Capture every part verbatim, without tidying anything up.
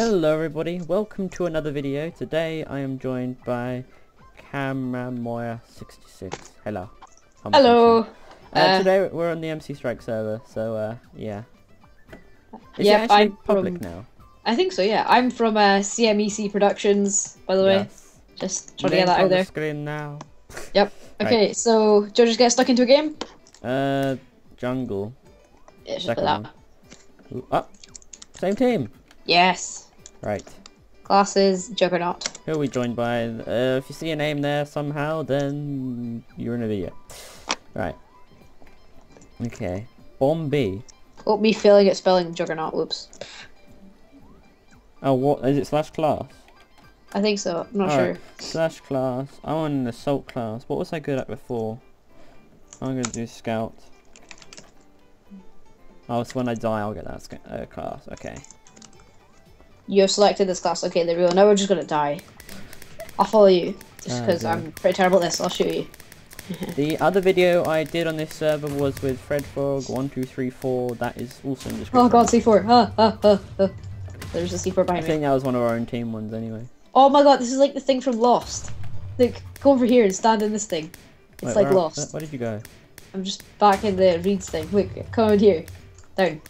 Hello everybody, welcome to another video. Today I am joined by Camamoir sixty-six. Hello. I'm Hello. Uh, uh, today we're on the M C Strike server, so uh, yeah. Is yeah, it actually I'm public from, now? I think so, yeah. I'm from uh, C M E C Productions, by the way. Yes. Just trying Name's to get that out on there. The screen now. Yep. Okay, right. So do you just get stuck into a game? Uh, jungle. Yeah, just put that. Ooh, oh, same team. Yes. Right. Classes, Juggernaut. Who are we joined by? Uh, if you see a name there somehow, then you're in a video. Right. Okay. Bomb B. Oh, me failing at spelling Juggernaut. Whoops. Oh, what? Is it slash class? I think so. I'm not All sure. Right. Slash class. I want an assault class. What was I good at before? I'm going to do scout. Oh, so when I die, I'll get that uh, class. Okay. You have selected this class. Okay, there we go. Now we're just gonna die. I'll follow you. Just because oh, I'm pretty terrible at this. I'll shoot you. The other video I did on this server was with Fred Fog, one two three four. That is also in the description. Oh god, C four. Ah, ah, ah, ah. There's a C four behind me. I think that was one of our own team ones anyway. Oh my god, this is like the thing from Lost. Like, go over here and stand in this thing. It's Wait, like where Lost. Are, where did you go? I'm just back in the reeds thing. Look, come over here. Down.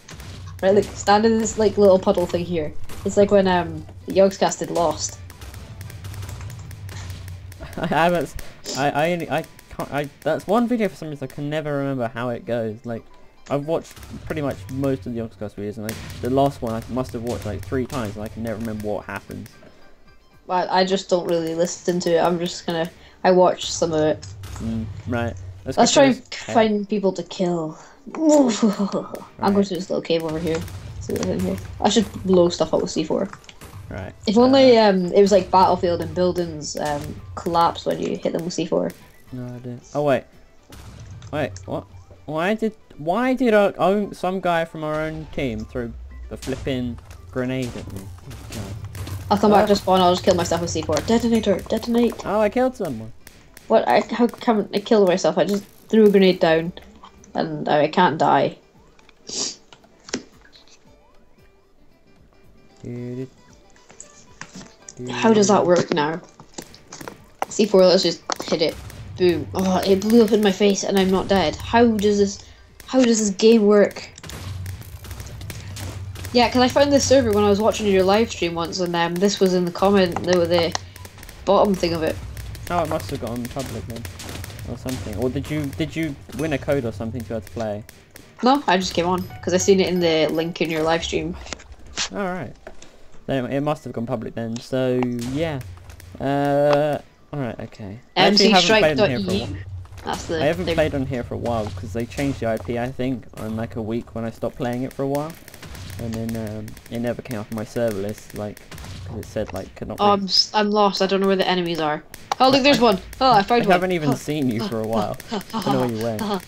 Right, look, stand in this like little puddle thing here. It's like when um Yogscast did Lost. I haven't. I I only, I can't. I that's one video for some reason I can never remember how it goes. Like I've watched pretty much most of the Yogscast videos, and like the last one I must have watched like three times, and I can never remember what happens. Well, I just don't really listen to it. I'm just gonna. I watch some of it. Mm, right. Let's, Let's try and find head. people to kill. Right. I'm going to this little cave over here. In here. I should blow stuff up with C four. Right. If only uh, um, it was like Battlefield and buildings um, collapse when you hit them with C four. No, I didn't. Oh wait, wait. What? Why did? Why did our own some guy from our own team throw a flipping grenade at me? No. I'll come oh. back to spawn. I'll just kill myself with C four. Detonator, detonate. Oh, I killed someone. What? I how come I killed myself? I just threw a grenade down, and I can't die. How does that work now? C four, let's just hit it. Boom. Oh, it blew up in my face and I'm not dead. How does this how does this game work? Yeah, because I found this server when I was watching your live stream once, and um, this was in the comment, the, the bottom thing of it. Oh, it must have gone public then. Or something. Or did you did you win a code or something to have to play? No, I just came on because I seen it in the link in your live stream. Alright. It must have gone public then, so yeah. Uh, Alright, okay. M C strike dot E U. I haven't thing. played on here for a while because they changed the I P, I think, on like a week when I stopped playing it for a while. And then um, it never came off my server list, like, because it said, like, could not. Oh, I'm, I'm lost. I don't know where the enemies are. Oh, look, there's one. Oh, I found I one. I haven't even seen you for a while. I don't know where you went. I'm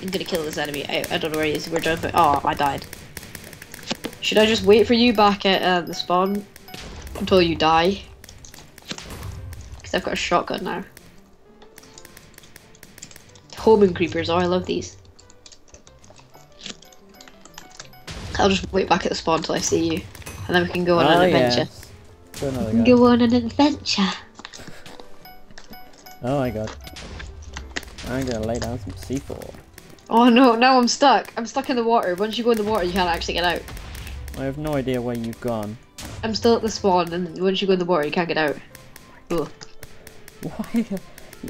going to kill this enemy. I, I don't know where he is. We're done, but. Oh, I died. Should I just wait for you back at uh, the spawn until you die? Because I've got a shotgun now. Homing creepers, oh I love these. I'll just wait back at the spawn until I see you. And then we can go on oh, an adventure. Yes. We can go on an adventure. Oh my god. I'm gonna lay down some C four. Oh no, now I'm stuck. I'm stuck in the water. Once you go in the water you can't actually get out. I have no idea where you've gone. I'm still at the spawn, and once you go in the water, you can't get out. Ugh. Why?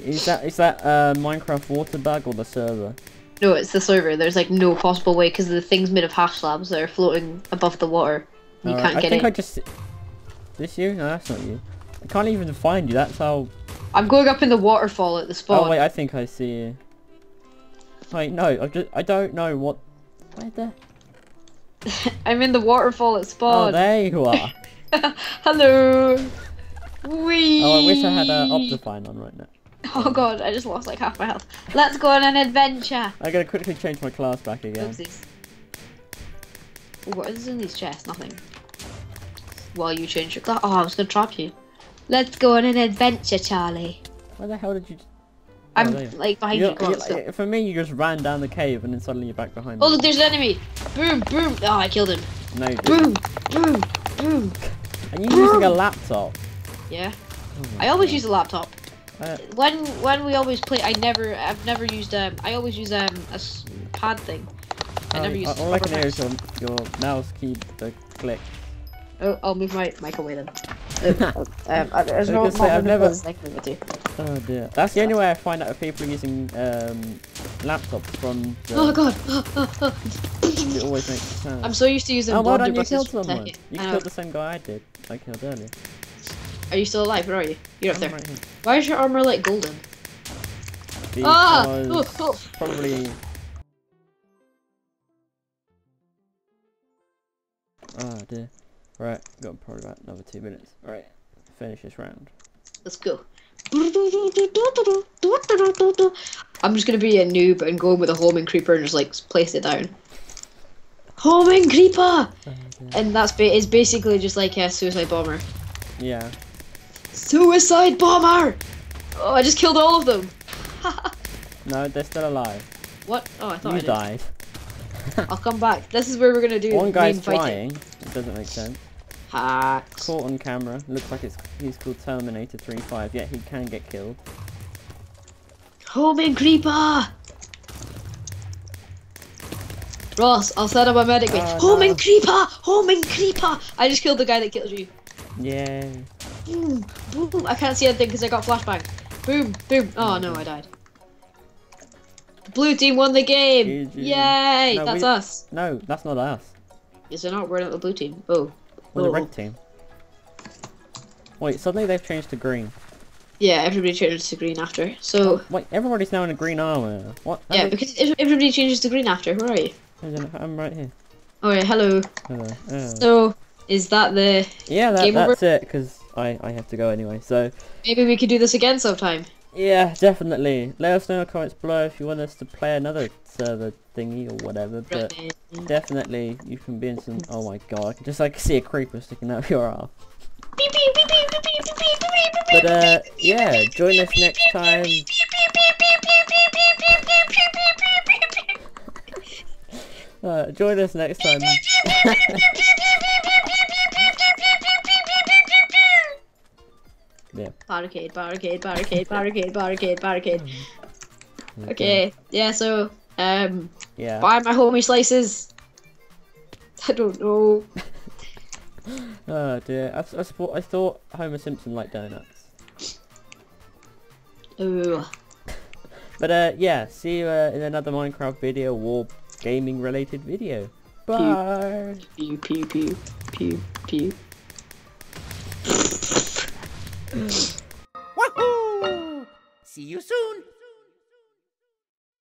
Is that is that uh, Minecraft water bug or the server? No, it's the server. There's like no possible way because the thing's made of half slabs that are floating above the water. You right. can't get I think in. I just. Is this you? No, that's not you. I can't even find you. That's how. I'm going up in the waterfall at the spawn. Oh wait, I think I see you. Wait, no, I just I don't know what. Where the. I'm in the waterfall at spawn. Oh, there you are. Hello. Wee. Oh, I wish I had uh, Optifine on right now. Oh god, I just lost like half my health. Let's go on an adventure. I gotta quickly change my class back again. Oopsies. What is in these chests? Nothing. Well, you change your class. Oh, I was gonna trap you. Let's go on an adventure, Charlie. Where the hell did you? Oh, I'm there. like behind you. Like, for me, you just ran down the cave and then suddenly you're back behind me. Oh look, there's an enemy! Boom, boom! Oh, I killed him. No. You didn't. Boom, boom, boom. And you're using a laptop? Yeah. Oh I always God. use a laptop. Uh, when when we always play, I never, I've never used um, I always use um a pad thing. I oh, never use. All I can hear is your, your mouse key the click. Oh, I'll move my mic away then. um, there's no say, I've never. Oh dear. That's the only way I find out if people are using um laptops from. The... Oh god. It always makes sense. I'm so used to using. Oh, why don't you kill someone? You killed the same guy I did. I killed earlier. Are you still alive? Where are you? You're up there. Right. Why is your armor like golden? Because ah! Oh, oh. Probably. Oh dear. Right, got probably about another two minutes. Right, finish this round. Let's go. I'm just gonna be a noob and go in with a homing creeper and just like place it down. Homing creeper! Oh, and that's ba it's basically just like a suicide bomber. Yeah. Suicide bomber! Oh, I just killed all of them. No, they're still alive. What? Oh, I thought you I did. died. I'll come back. This is where we're gonna do. One guy's flying. It doesn't make sense. Hacks. Caught on camera. Looks like it's he's called Terminator three five. Yet he can get killed. Homing creeper. Ross, I'll set up a medic. Oh, homing no. creeper. Homing creeper. I just killed the guy that killed you. Yeah. Boom, boom. I can't see anything because I got flashbang. Boom, boom. Oh no, I died. The blue team won the game. G G. Yay! No, that's we... us. No, that's not us. Is it not? We're not the blue team. Oh. We're oh. the red team. Wait, suddenly they've changed to green. Yeah, everybody changes to green after. So. Oh, wait, everybody's now in a green armor. What? How yeah, because it... everybody changes to green after. Where are you? I'm right here. Oh yeah, hello. Hello. Oh. So, is that the? Yeah, that, game that's over? it. Because. I, I have to go anyway, so... Maybe we could do this again sometime. Yeah, definitely. Let us know in the comments below if you want us to play another server thingy or whatever, but right. definitely you can be in some... Oh my god, I can just like see a creeper sticking out of your arm. But uh, yeah, join us next time. uh, join us next time. Yeah. Barricade, barricade, barricade, barricade, barricade, barricade. Okay. okay, yeah, so, um, yeah. buy my homie slices. I don't know. Oh dear, I, I, support, I thought Homer Simpson liked donuts. Ooh. But, uh, yeah, see you uh, in another Minecraft video or gaming related video. Bye! Pew, pew, pew, pew, pew. Wahoo! See you soon!